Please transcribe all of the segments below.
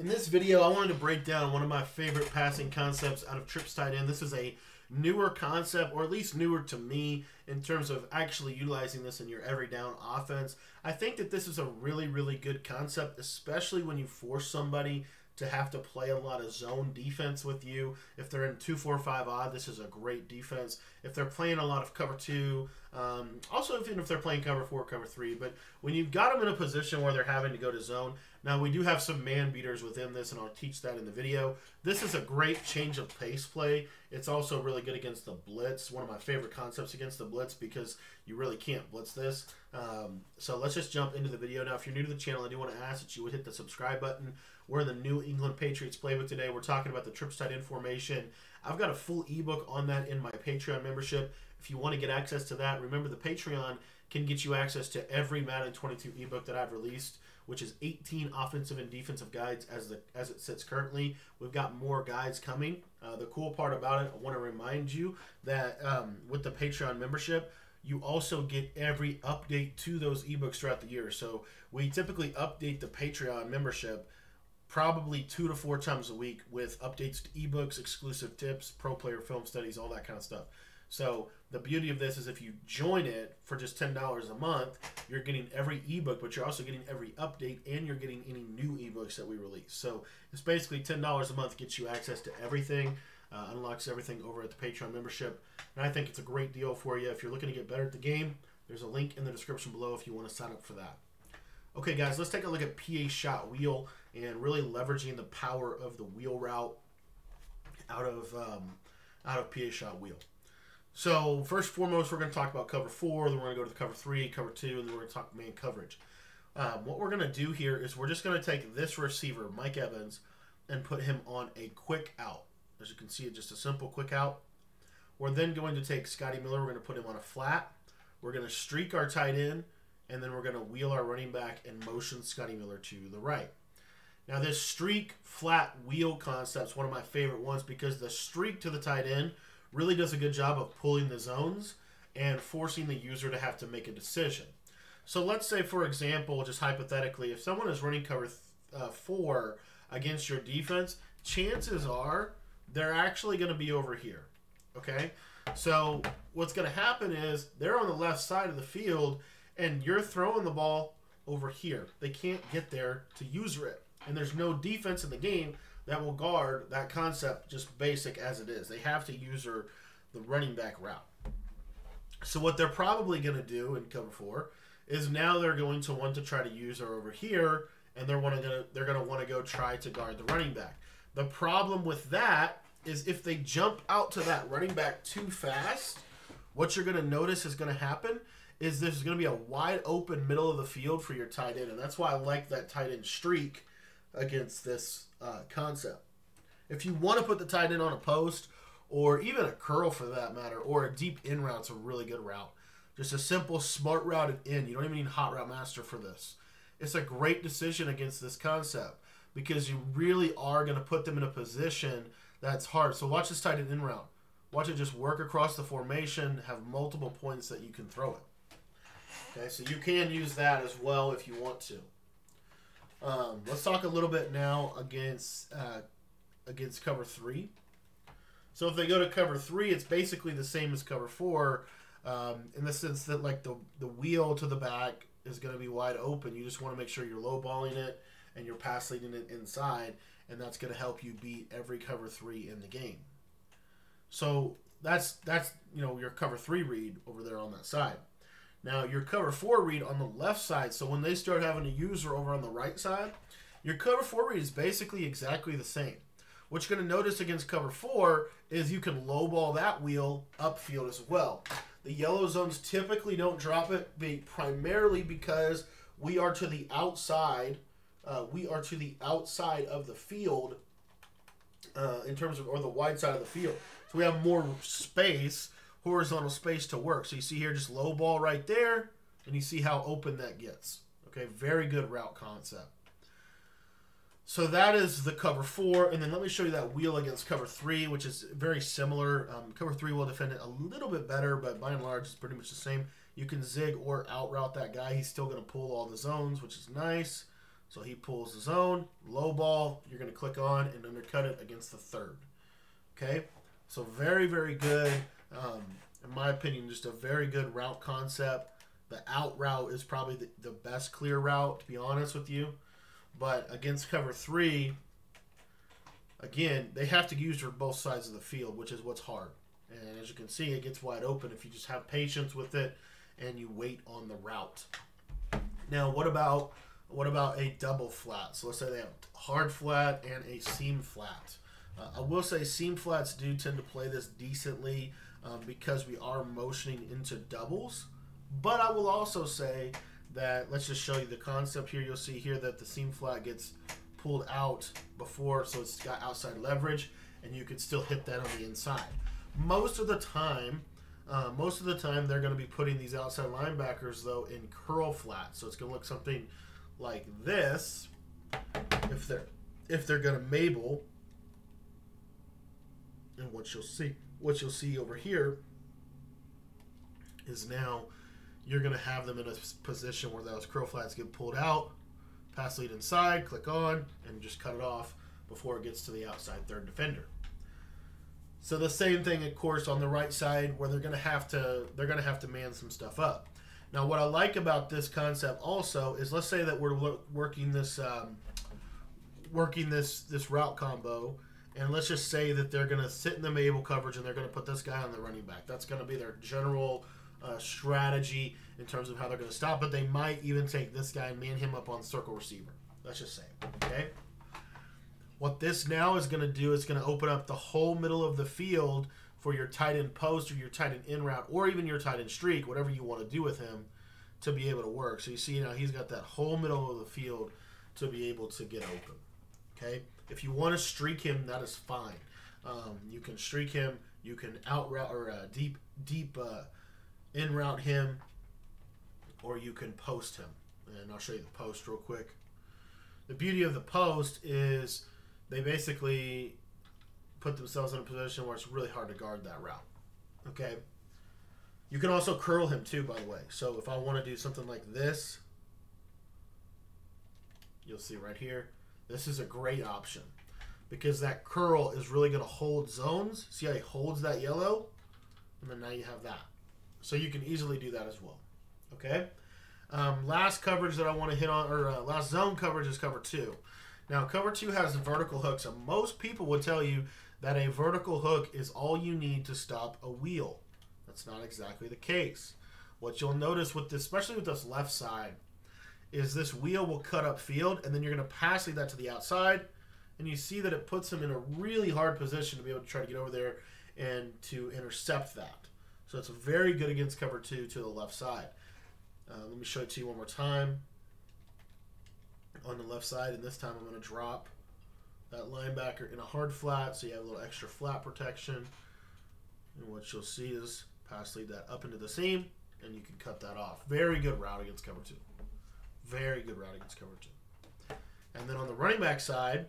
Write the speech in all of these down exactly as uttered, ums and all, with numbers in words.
In this video, I wanted to break down one of my favorite passing concepts out of trips tight end. This is a newer concept, or at least newer to me, in terms of actually utilizing this in your every down offense. I think that this is a really, really good concept, especially when you force somebody to have to play a lot of zone defense with you. If they're in two four five odd, this is a great defense. If they're playing a lot of cover two, um, also even if they're playing cover four, cover three, but when you've got them in a position where they're having to go to zone. Now, we do have some man beaters within this, and I'll teach that in the video. This is a great change of pace play. It's also really good against the blitz. One of my favorite concepts against the blitz, because you really can't blitz this. Um, so let's just jump into the video. Now, if you're new to the channel, I do want to ask that you would hit the subscribe button. We're in the New England Patriots playbook today. We're talking about the trips tight end formation. I've got a full ebook on that in my Patreon membership. If you want to get access to that, remember the Patreon can get you access to every Madden twenty-two ebook that I've released, which is eighteen offensive and defensive guides as the as it sits currently. We've got more guides coming. Uh, the cool part about it, I want to remind you that um, with the Patreon membership, you also get every update to those ebooks throughout the year. So we typically update the Patreon membership probably two to four times a week with updates to ebooks, exclusive tips, pro player film studies, all that kind of stuff. So the beauty of this is if you join it for just ten dollars a month, you're getting every ebook, but you're also getting every update, and you're getting any new ebooks that we release. So it's basically ten dollars a month gets you access to everything, uh, unlocks everything over at the Patreon membership. And I think it's a great deal for you. If you're looking to get better at the game, there's a link in the description below if you want to sign up for that. Okay, guys, let's take a look at P A shot wheel and really leveraging the power of the wheel route out of, um, out of P A shot wheel. So first and foremost, we're going to talk about cover four, then we're going to go to the cover three, cover two, and then we're going to talk man coverage. Um, what we're going to do here is we're just going to take this receiver, Mike Evans, and put him on a quick out. As you can see, just a simple quick out. We're then going to take Scotty Miller, we're going to put him on a flat. We're going to streak our tight end, and then we're going to wheel our running back and motion Scotty Miller to the right. Now, this streak flat wheel concept is one of my favorite ones, because the streak to the tight end really does a good job of pulling the zones and forcing the user to have to make a decision. So let's say, for example, just hypothetically, if someone is running cover uh, four against your defense, chances are they're actually going to be over here. Okay? So what's going to happen is they're on the left side of the field, and you're throwing the ball over here. They can't get there to user it, and there's no defense in the game that will guard that concept, just basic as it is. They have to use her, the running back route. So what they're probably going to do in cover four is now they're going to want to try to use her over here, and they're want to they're going to want to go try to guard the running back. The problem with that is if they jump out to that running back too fast, what you're going to notice is going to happen is there's going to be a wide open middle of the field for your tight end, and that's why I like that tight end streak against this uh, concept. If you want to put the tight end on a post, or even a curl for that matter, or a deep in route's a really good route. Just a simple smart routed in. You don't even need hot route master for this. It's a great decision against this concept, because you really are going to put them in a position that's hard. So watch this tight end in route. Watch it just work across the formation, have multiple points that you can throw it. Okay, so you can use that as well if you want to. Um, let's talk a little bit now against uh, against cover three. So if they go to cover three, it's basically the same as cover four, um, in the sense that like the the wheel to the back is going to be wide open. You just want to make sure you're low balling it and you're pass leading it inside, and that's going to help you beat every cover three in the game. So that's that's you know your cover three read over there on that side. Now, your cover four read on the left side, so when they start having a user over on the right side, your cover four read is basically exactly the same. What you're going to notice against cover four is you can lowball that wheel upfield as well. The yellow zones typically don't drop it, primarily because we are to the outside. Uh, we are to the outside of the field uh, in terms of, or the wide side of the field. So we have more space, horizontal space to work. So you see here just low ball right there, and you see how open that gets. Okay, very good route concept. So that is the cover four, and then let me show you that wheel against cover three, which is very similar. Um, cover three will defend it a little bit better, but by and large it's pretty much the same. You can zig or out route that guy. He's still going to pull all the zones, which is nice. So he pulls his own, low ball, you're going to click on and undercut it against the third. Okay, so very, very good. Um, in my opinion, just a very good route concept. The out route is probably the, the best clear route, to be honest with you. But against cover three, again, they have to use their both sides of the field, which is what's hard. And as you can see, it gets wide open if you just have patience with it and you wait on the route. Now, what about what about a double flat? So let's say they have hard flat and a seam flat. Uh, I will say seam flats do tend to play this decently um, because we are motioning into doubles. But I will also say that, let's just show you the concept here. You'll see here that the seam flat gets pulled out before, so it's got outside leverage, and you can still hit that on the inside. Most of the time, uh, most of the time they're going to be putting these outside linebackers, though, in curl flats. So it's going to look something like this if they're, if they're going to Mabel. And what you'll see, what you'll see over here is now you're going to have them in a position where those curl flats get pulled out, pass lead inside, click on, and just cut it off before it gets to the outside third defender. So the same thing, of course, on the right side where they're going to have to they're going to have to man some stuff up. Now, what I like about this concept also is, let's say that we're working this um, working this this route combo, and let's just say that they're going to sit in the Mabel coverage and they're going to put this guy on the running back. That's going to be their general Uh, strategy in terms of how they're going to stop, but they might even take this guy and man him up on circle receiver. Let's just say, okay? What this now is going to do is going to open up the whole middle of the field for your tight end post or your tight end in route or even your tight end streak, whatever you want to do with him, to be able to work. So you see now he's got that whole middle of the field to be able to get open, okay? If you want to streak him, that is fine. Um, you can streak him. You can out route or uh, deep, deep, uh, in route him, or you can post him. And I'll show you the post real quick. The beauty of the post is they basically put themselves in a position where it's really hard to guard that route. Okay? You can also curl him too, by the way. So if I want to do something like this, you'll see right here, this is a great option because that curl is really going to hold zones. See how he holds that yellow? And then now you have that. So you can easily do that as well, okay? Um, last coverage that I want to hit on, or uh, last zone coverage is cover two. Now, cover two has vertical hooks, and most people would tell you that a vertical hook is all you need to stop a wheel. That's not exactly the case. What you'll notice with this, especially with this left side, is this wheel will cut up field, and then you're going to pass lead that to the outside, and you see that it puts them in a really hard position to be able to try to get over there and to intercept that. So it's very good against cover two to the left side. Uh, let me show it to you one more time on the left side. And this time I'm going to drop that linebacker in a hard flat so you have a little extra flat protection. And what you'll see is pass lead that up into the seam, and you can cut that off. Very good route against cover two. Very good route against cover two. And then on the running back side,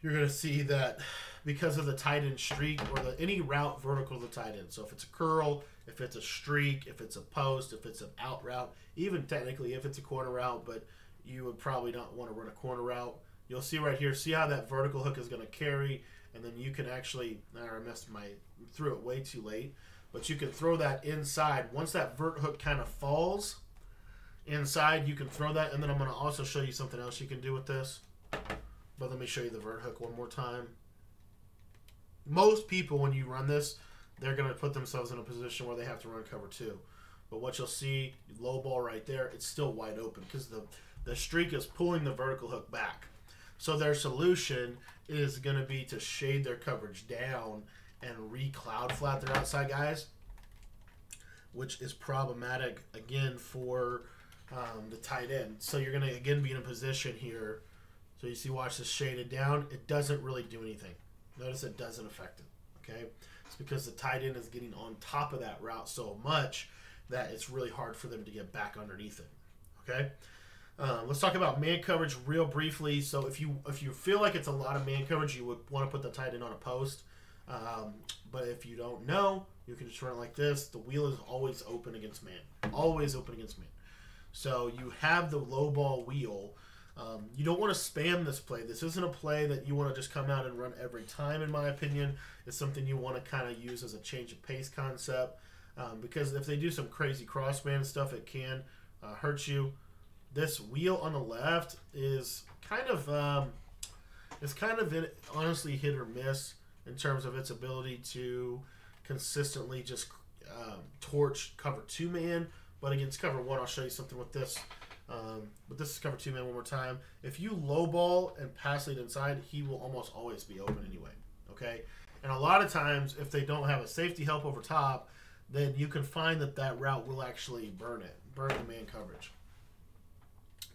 you're going to see that because of the tight end streak or the, any route vertical to the tight end. So if it's a curl, if it's a streak, if it's a post, if it's an out route, even technically if it's a corner route, but you would probably not want to run a corner route. You'll see right here, see how that vertical hook is going to carry, and then you can actually, I messed my, threw it way too late, but you can throw that inside. Once that vert hook kind of falls inside, you can throw that, and then I'm going to also show you something else you can do with this. But let me show you the vert hook one more time. Most people, when you run this, they're going to put themselves in a position where they have to run cover two. But what you'll see, low ball right there, it's still wide open because the, the streak is pulling the vertical hook back. So their solution is going to be to shade their coverage down and re-cloud flat their outside guys, which is problematic, again, for um, the tight end. So you're going to, again, be in a position here. So you see, watch this shaded down. It doesn't really do anything. Notice it doesn't affect it, okay? It's because the tight end is getting on top of that route so much that it's really hard for them to get back underneath it, okay? Um, let's talk about man coverage real briefly. So if you if you feel like it's a lot of man coverage, you would want to put the tight end on a post. Um, but if you don't know, you can just run it like this. The wheel is always open against man. Always open against man. So you have the low ball wheel. Um, you don't want to spam this play. This isn't a play that you want to just come out and run every time, in my opinion. It's something you want to kind of use as a change of pace concept, um, because if they do some crazy crossband stuff, it can uh, hurt you. This wheel on the left is kind of, um, it's kind of honestly hit or miss in terms of its ability to consistently just um, torch cover two man. But against cover one, I'll show you something with this. Um, but this is cover two man one more time. If you low ball and pass lead inside, he will almost always be open anyway, okay? And a lot of times, if they don't have a safety help over top, then you can find that that route will actually burn it, burn the man coverage.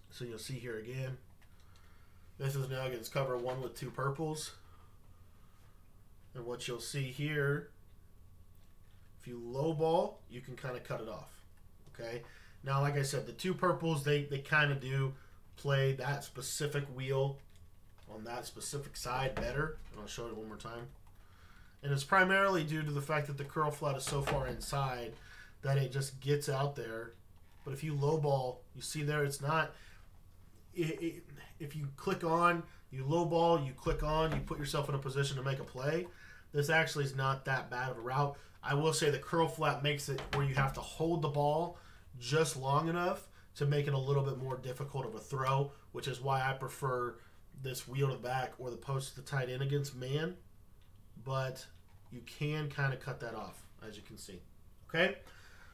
So you'll see here again. This is now against cover one with two purples. And what you'll see here, if you low ball, you can kind of cut it off, okay? Now, like I said, the two purples, they, they kind of do play that specific wheel on that specific side better. And I'll show it one more time. And it's primarily due to the fact that the curl flat is so far inside that it just gets out there. But if you low ball, you see there, it's not. It, it, if you click on, you low ball, you click on, you put yourself in a position to make a play, this actually is not that bad of a route. I will say the curl flat makes it where you have to hold the ball just long enough to make it a little bit more difficult of a throw, which is why I prefer this wheel to back or the post to the tight end against man. But you can kind of cut that off, as you can see. Okay,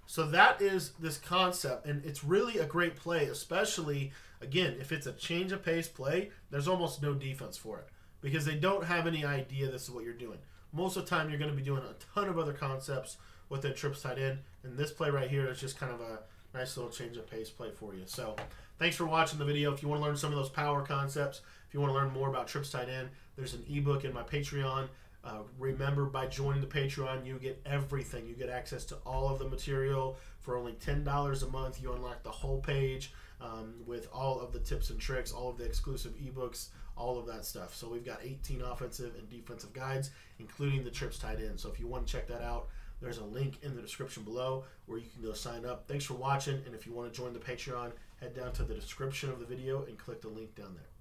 so that is this concept, and it's really a great play, especially, again, if it's a change of pace play. There's almost no defense for it because they don't have any idea this is what you're doing. Most of the time, you're going to be doing a ton of other concepts within trips tight end, and this play right here is just kind of a nice little change of pace play for you. So thanks for watching the video. If you want to learn some of those power concepts, if you want to learn more about trips tight end, there's an ebook in my Patreon. Uh, remember, by joining the Patreon, you get everything. You get access to all of the material for only ten dollars a month. You unlock the whole page um, with all of the tips and tricks, all of the exclusive ebooks, all of that stuff. So we've got eighteen offensive and defensive guides, including the trips tight end. So if you want to check that out, there's a link in the description below where you can go sign up. Thanks for watching, and if you want to join the Patreon, head down to the description of the video and click the link down there.